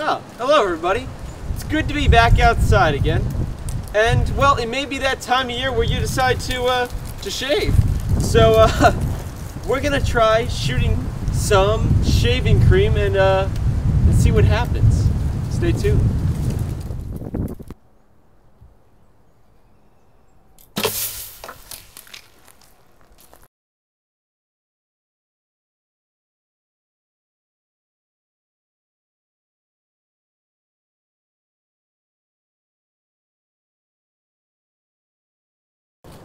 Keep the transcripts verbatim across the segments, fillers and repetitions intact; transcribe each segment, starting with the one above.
Oh, hello everybody. It's good to be back outside again. And, well, it may be that time of year where you decide to, uh, to shave. So, uh, we're gonna try shooting some shaving cream and, uh, and see what happens. Stay tuned.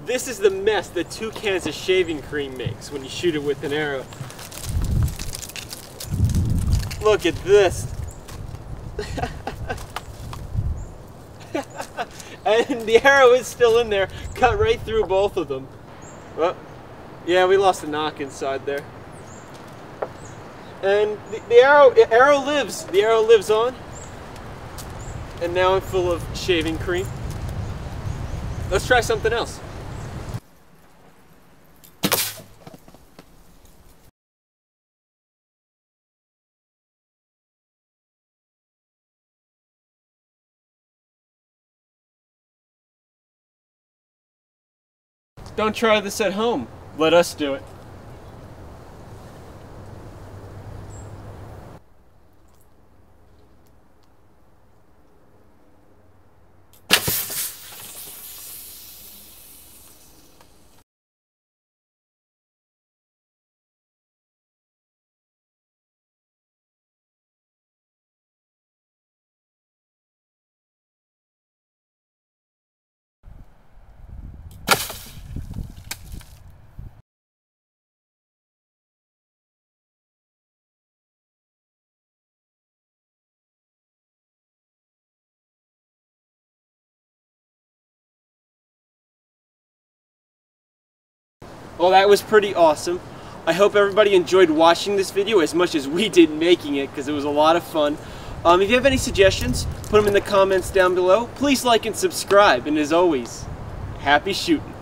This is the mess that two cans of shaving cream makes when you shoot it with an arrow. Look at this. And the arrow is still in there, cut right through both of them. Well, yeah, we lost a knock inside there. And the, the arrow, the arrow lives. The arrow lives on. And now I'm full of shaving cream. Let's try something else. Don't try this at home. Let us do it. Well, that was pretty awesome. I hope everybody enjoyed watching this video as much as we did making it, because it was a lot of fun. Um, if you have any suggestions, put them in the comments down below. Please like and subscribe, and as always, happy shooting.